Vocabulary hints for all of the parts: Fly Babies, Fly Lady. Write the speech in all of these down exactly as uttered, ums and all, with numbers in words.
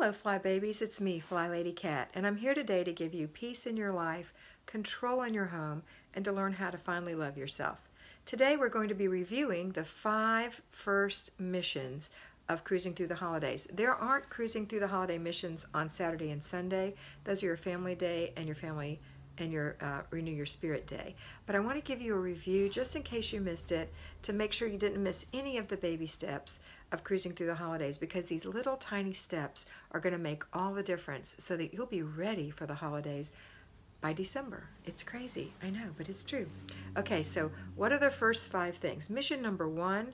Hello Fly Babies, it's me, Fly Lady Cat, and I'm here today to give you peace in your life, control in your home, and to learn how to finally love yourself. Today we're going to be reviewing the five first missions of Cruising Through the Holidays. There aren't Cruising Through the Holiday missions on Saturday and Sunday. Those are your family day and your family and your uh, Renew Your Spirit Day. But I want to give you a review just in case you missed it to make sure you didn't miss any of the baby steps of Cruising Through the Holidays, because these little tiny steps are going to make all the difference so that you'll be ready for the holidays by December. It's crazy, I know, but it's true. Okay, so what are the first five things? Mission number one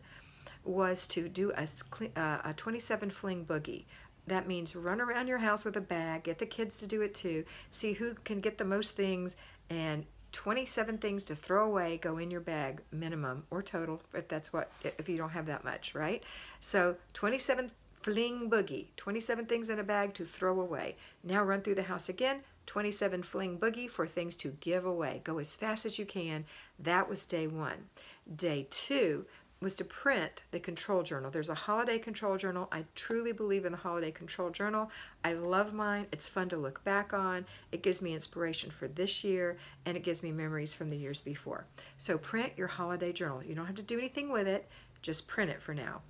was to do a, uh, a twenty-seven fling boogie. That means run around your house with a bag, get the kids to do it too, see who can get the most things, and twenty-seven things to throw away go in your bag, minimum or total, if that's what, if you don't have that much, right? So twenty-seven fling boogie, twenty-seven things in a bag to throw away. Now run through the house again, twenty-seven fling boogie for things to give away. Go as fast as you can. That was day one. Day two was to print the control journal. There's a holiday control journal. I truly believe in the holiday control journal. I love mine. It's fun to look back on. It gives me inspiration for this year, and it gives me memories from the years before. So print your holiday journal. You don't have to do anything with it. Just print it for now.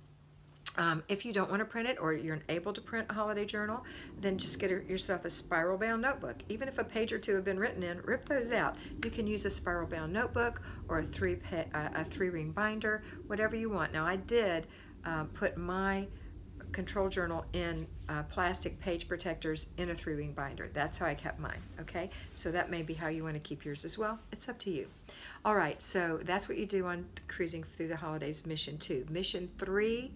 Um, if you don't want to print it, or you're unable to print a holiday journal, then just get a, yourself a spiral bound notebook. Even if a page or two have been written in, rip those out. You can use a spiral bound notebook or a three uh, a three ring binder, whatever you want. Now I did uh, put my control journal in uh, plastic page protectors in a three ring binder. That's how I kept mine, okay? So that may be how you want to keep yours as well. It's up to you. All right, so that's what you do on Cruising Through the Holidays, mission two. Mission three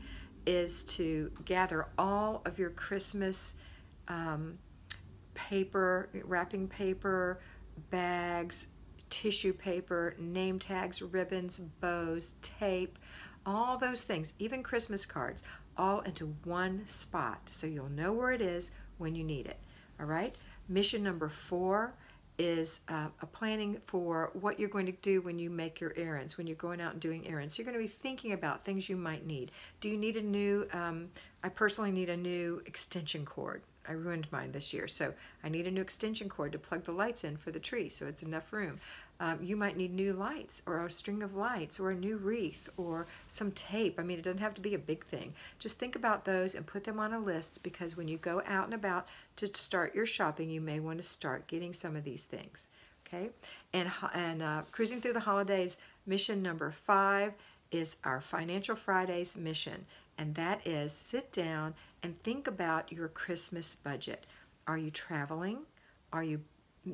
is to gather all of your Christmas um, paper, wrapping paper, bags, tissue paper, name tags, ribbons, bows, tape, all those things, even Christmas cards, all into one spot so you'll know where it is when you need it. All right? Mission number four is uh, a planning for what you're going to do when you make your errands, when you're going out and doing errands. You're going to be thinking about things you might need. Do you need a new, um, I personally need a new extension cord. I ruined mine this year, so I need a new extension cord to plug the lights in for the tree so it's enough room. Um, you might need new lights, or a string of lights, or a new wreath, or some tape. I mean, it doesn't have to be a big thing. Just think about those and put them on a list, because when you go out and about to start your shopping, you may want to start getting some of these things, okay? And, and uh, Cruising Through the Holidays, mission number five is our Financial Fridays mission, and that is sit down and think about your Christmas budget. Are you traveling? Are you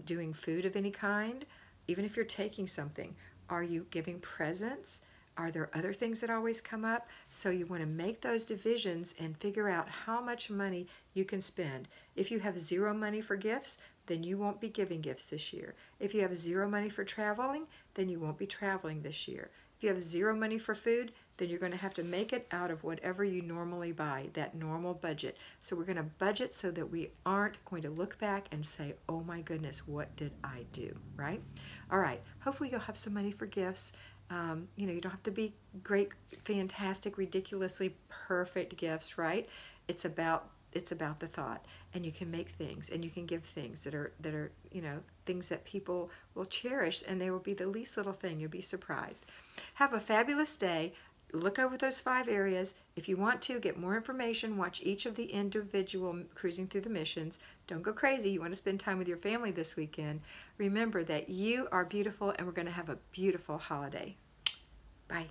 doing food of any kind? Even if you're taking something, are you giving presents? Are there other things that always come up? So you want to make those divisions and figure out how much money you can spend. If you have zero money for gifts, then you won't be giving gifts this year. If you have zero money for traveling, then you won't be traveling this year. If you have zero money for food, then you're going to have to make it out of whatever you normally buy, that normal budget. So we're going to budget so that we aren't going to look back and say, oh my goodness, what did I do, right? All right, hopefully you'll have some money for gifts. Um, you know, you don't have to be great, fantastic, ridiculously perfect gifts, right? It's about It's about the thought, and you can make things, and you can give things that are, that are, you know, things that people will cherish, and they will be the least little thing. You'll be surprised. Have a fabulous day. Look over those five areas. If you want to get more information, watch each of the individual Cruising Through the missions. Don't go crazy. You want to spend time with your family this weekend. Remember that you are beautiful, and we're going to have a beautiful holiday. Bye.